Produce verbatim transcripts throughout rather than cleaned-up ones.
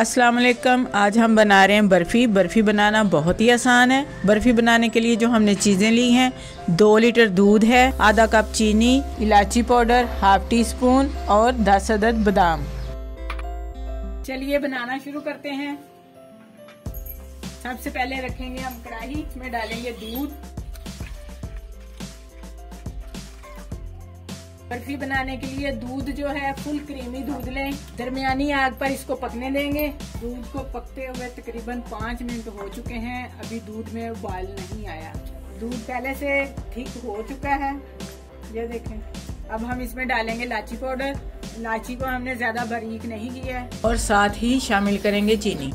अस्सलाम वालेकुम। आज हम बना रहे हैं बर्फ़ी। बर्फ़ी बनाना बहुत ही आसान है। बर्फ़ी बनाने के लिए जो हमने चीज़ें ली हैं, दो लीटर दूध है, आधा कप चीनी, इलायची पाउडर, हाफ टी स्पून और दस अदद बादाम। चलिए बनाना शुरू करते हैं। सबसे पहले रखेंगे हम कढ़ाई, इसमें डालेंगे दूध। बर्फी बनाने के लिए दूध जो है फुल क्रीमी दूध लें। दरमियानी आग पर इसको पकने देंगे। दूध को पकते हुए तकरीबन पाँच मिनट हो चुके हैं, अभी दूध में उबाल नहीं आया। दूध पहले से ठीक हो चुका है, ये देखें। अब हम इसमें डालेंगे इलायची पाउडर। इलायची को हमने ज्यादा बारीक नहीं किया है। और साथ ही शामिल करेंगे चीनी।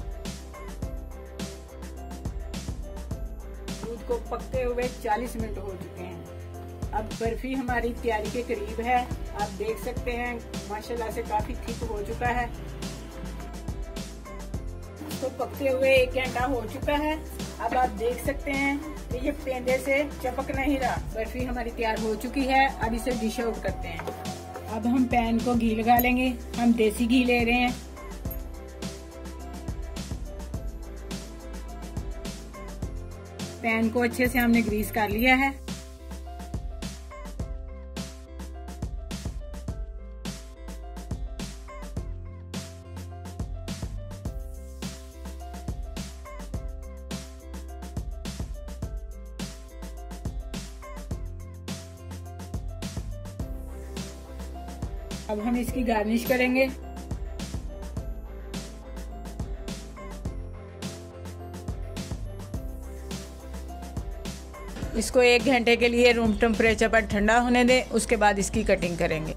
दूध को पकते हुए चालीस मिनट हो चुके हैं। अब बर्फी हमारी तैयारी के करीब है। आप देख सकते हैं माशाल्लाह से काफी थिक हो चुका है। इसको पकते हुए एक घंटा हो चुका है। अब आप देख सकते हैं कि ये पेंदे से चपक नहीं रहा। बर्फी हमारी तैयार हो चुकी है। अब इसे डिश आउट करते हैं। अब हम पैन को घी लगा लेंगे। हम देसी घी ले रहे हैं। पैन को अच्छे से हमने ग्रीस कर लिया है। अब हम इसकी गार्निश करेंगे। इसको एक घंटे के लिए रूम टेम्परेचर पर ठंडा होने दें। उसके बाद इसकी कटिंग करेंगे।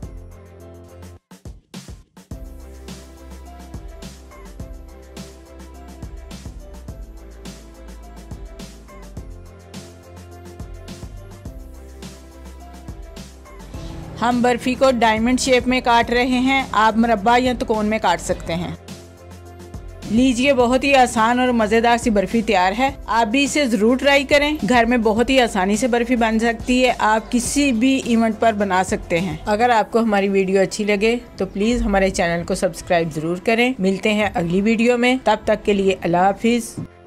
हम बर्फ़ी को डायमंड शेप में काट रहे हैं। आप मुरब्बा या त्रिकोण में काट सकते हैं। लीजिए, बहुत ही आसान और मज़ेदार सी बर्फ़ी तैयार है। आप भी इसे ज़रूर ट्राई करें। घर में बहुत ही आसानी से बर्फ़ी बन सकती है। आप किसी भी इवेंट पर बना सकते हैं। अगर आपको हमारी वीडियो अच्छी लगे तो प्लीज़ हमारे चैनल को सब्सक्राइब ज़रूर करें। मिलते हैं अगली वीडियो में, तब तक के लिए अल्लाह हाफिज़।